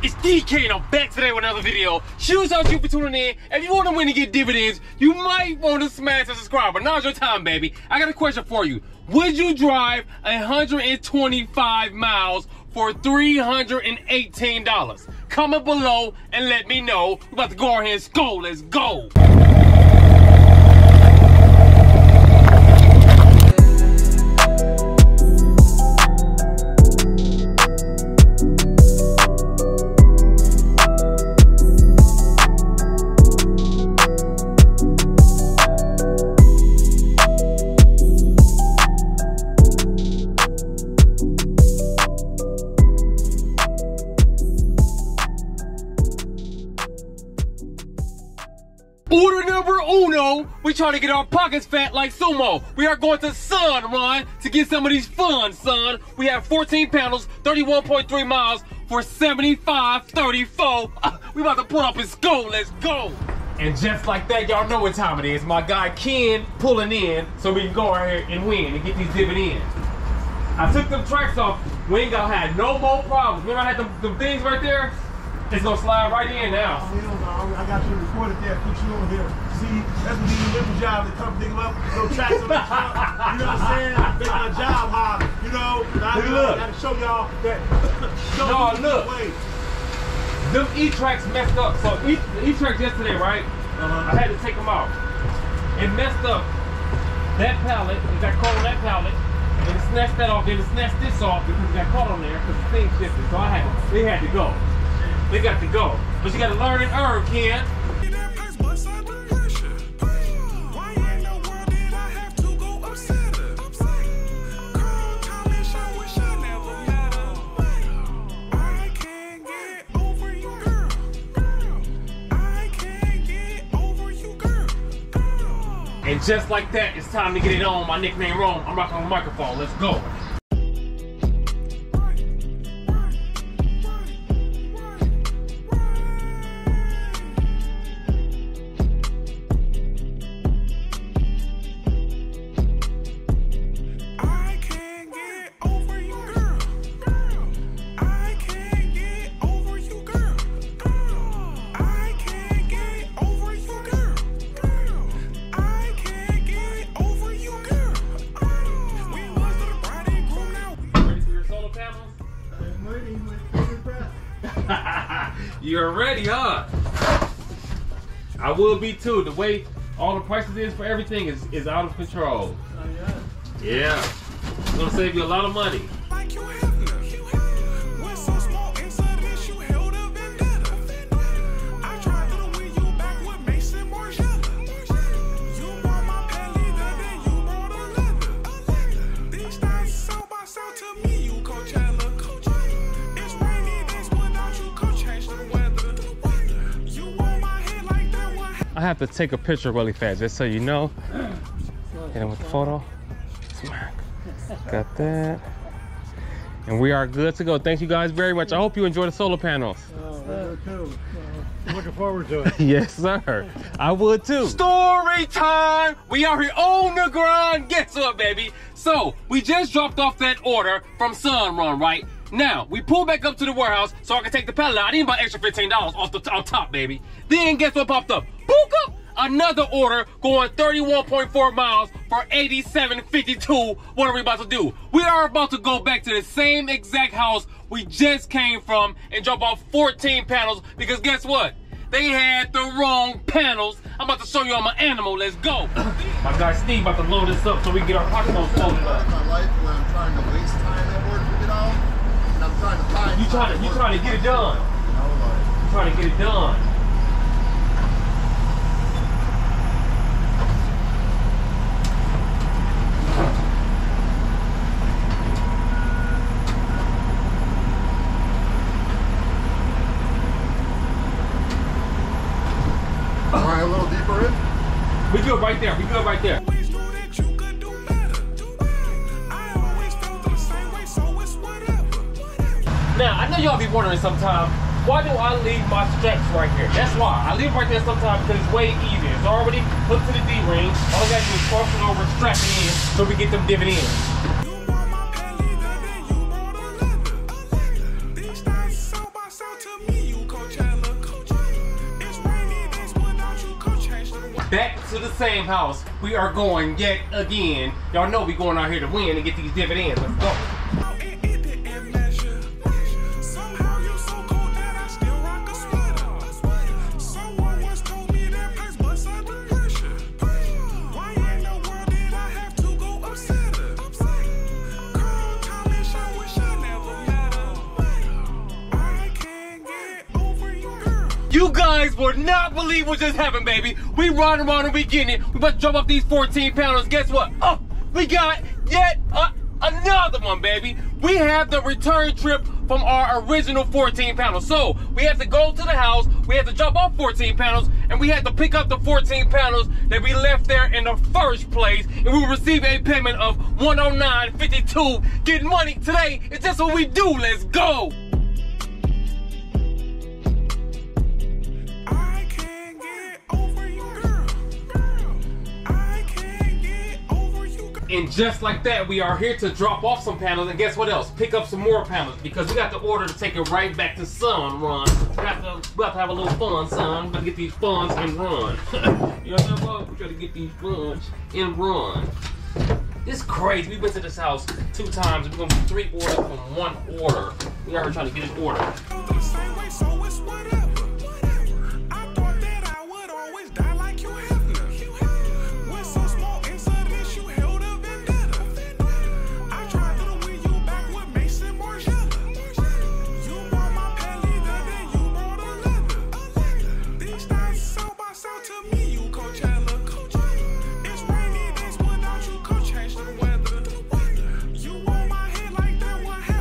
It's DK and I'm back today with another video. Shout out to you for tuning in. If you want to win and get dividends, you might want to smash the subscribe, but now's your time, baby. I got a question for you. Would you drive 125 miles for $318? Comment below and let me know. We're about to go ahead and score. Let's go. Order number uno, we trying to get our pockets fat like sumo. We are going to Sunrun to get some of these funds, son. We have 14 panels, 31.3 miles for $75.34. We about to pull up and score. Let's go. And just like that, y'all know what time it is. My guy Ken pulling in so we can go out here and win and get these dividends. I took them tracks off. We ain't gonna have no more problems. Remember I had them things right there? It's gonna slide right in now. Oh, hell no. I got you recorded there, put you on here. See, that's what these little jobs that come dig up, no tracks on the truck. You know what I'm saying? Make my job hard, you know? I gotta show y'all that. No, look. Them E-Tracks messed up. So E-Tracks yesterday, right? I had to take them out. It messed up that pallet, it got caught on that pallet. Then it snatched that off, then it snatched this off because it got caught on there because the thing shifted. So it had to go. They got to go. But you got to learn and earn, Ken. And just like that, it's time to get it on. My nickname Rome. I'm rocking the microphone. Let's go. You're ready, huh? I will be too. The way all the prices is for everything is out of control. Oh, yeah. Yeah. It's gonna save you a lot of money. I have to take a picture really fast, just so you know. Hit him with the photo. Smack. Got that. And we are good to go. Thank you guys very much. I hope you enjoy the solar panels. Oh, cool. Looking forward to it. Yes, sir. I would too. Story time. We are here on the grind. Guess what, baby? So we just dropped off that order from Sunrun, right? Now, we pull back up to the warehouse so I can take the pallet out. I need about extra $15 off top, baby. Then guess what popped up? Book up another order going 31.4 miles for $87.52. What are we about to do? We are about to go back to the same exact house we just came from and drop off 14 panels because guess what? They had the wrong panels. I'm about to show you on my animal. Let's go. My guy Steve about to load this up so we can get our pocketbooks folded up. My life where I'm trying to waste time at work with it all. And I'm trying to find you trying to get it done. You trying to get it done. We good right there, we good right there. Now, I know y'all be wondering sometimes, why do I leave my stretch right here? That's why, I leave right there sometimes because it's way easier. It's already hooked to the D-ring. All I gotta do is cross it over, strap it in, so we get them dividends. Back to the same house. We are going yet again. Y'all know we going out here to win and get these dividends. Let's go. You guys would not believe what just happened, baby. We riding around and we getting it. We about to jump off these 14 pounders. Guess what? Oh, we got yet another one, baby. We have the return trip from our original 14 pounders. So we have to go to the house, we have to jump off 14 pounders, and we have to pick up the 14 pounders that we left there in the first place. And we will receive a payment of $109.52. Getting money today is just what we do. Let's go. And just like that, we are here to drop off some panels, and guess what else? Pick up some more panels, because we got the order to take it right back to Sunrun. We have to have a little fun, son. We got to get these funds and run. You know what I'm talking about? We got to get these funds and run. This is crazy. We've been to this house 2 times, and we're going to do 3 orders from 1 order. We are trying to get an order.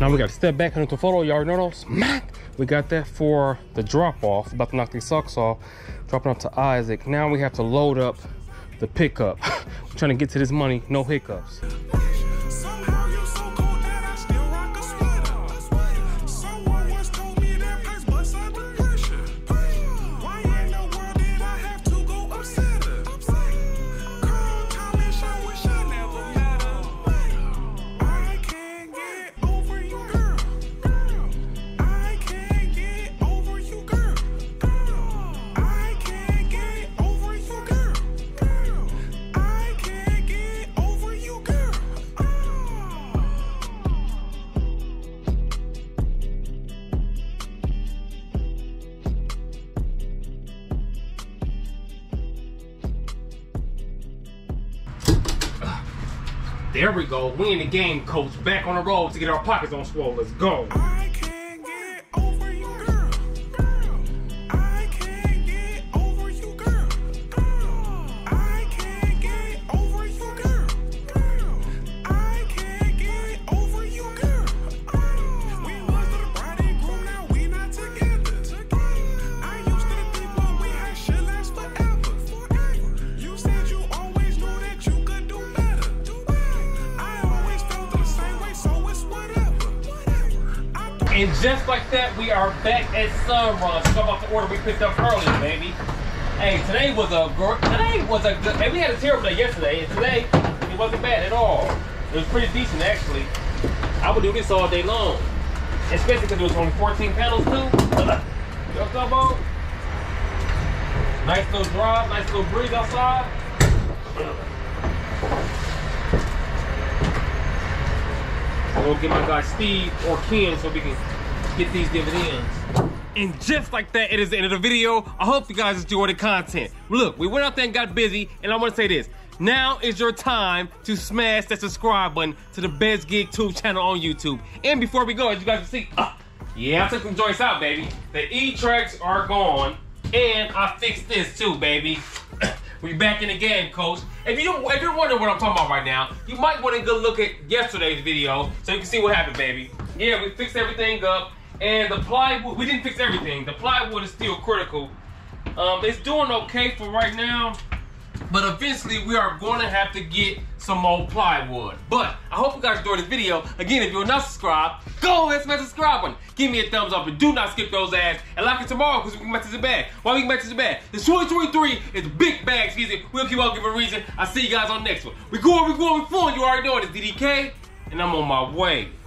Now we got to step back into the photo. Y'all know those? We got that for the drop-off. About to knock these socks off. Dropping off to Isaac. Now we have to load up the pickup. We're trying to get to this money, no hiccups. There we go, we in the game, coach. Back on the road to get our pockets on swole. Let's go. I can't get over you, girl. I can't get over you, girl. I can't get over you, girl. I can't get over you, girl. We was the bride and groom, now we not together. I used to think when we had shit last forever. You said you always knew that you could do better. And just like that, we are back at Sunrun. Talk about the order we picked up earlier, baby. Hey, today was a good. Hey, we had a terrible day yesterday, and today it wasn't bad at all. It was pretty decent, actually. I would do this all day long, especially because it was only 14 panels too. Yo, combo. Nice little drive, nice little breeze outside. We'll get my guy Steve or Ken so we can get these dividends. And just like that, it is the end of the video. I hope you guys enjoyed the content. Look, we went out there and got busy, and I want to say this. Now is your time to smash that subscribe button to the Best Gig Tube channel on YouTube. And before we go, as you guys can see, yeah, I took some joints out, baby. The E-Tracks are gone, and I fixed this too, baby. We back in the game, coach. If you're wondering what I'm talking about right now, you might want to go look at yesterday's video so you can see what happened, baby. Yeah, we fixed everything up, and the plywood, we didn't fix everything. The plywood is still critical. It's doing okay for right now, but eventually we are going to have to get some more plywood. But I hope you guys enjoyed this video. Again, if you're not subscribed, go ahead and smash the subscribe button. Give me a thumbs up and do not skip those ads. And like it tomorrow because we can match this bag. Why we can match this bag? This 2023 is big bag season. We'll keep on giving a reason. I'll see you guys on the next one. We going, we fun. You already know it. It's DDK, and I'm on my way.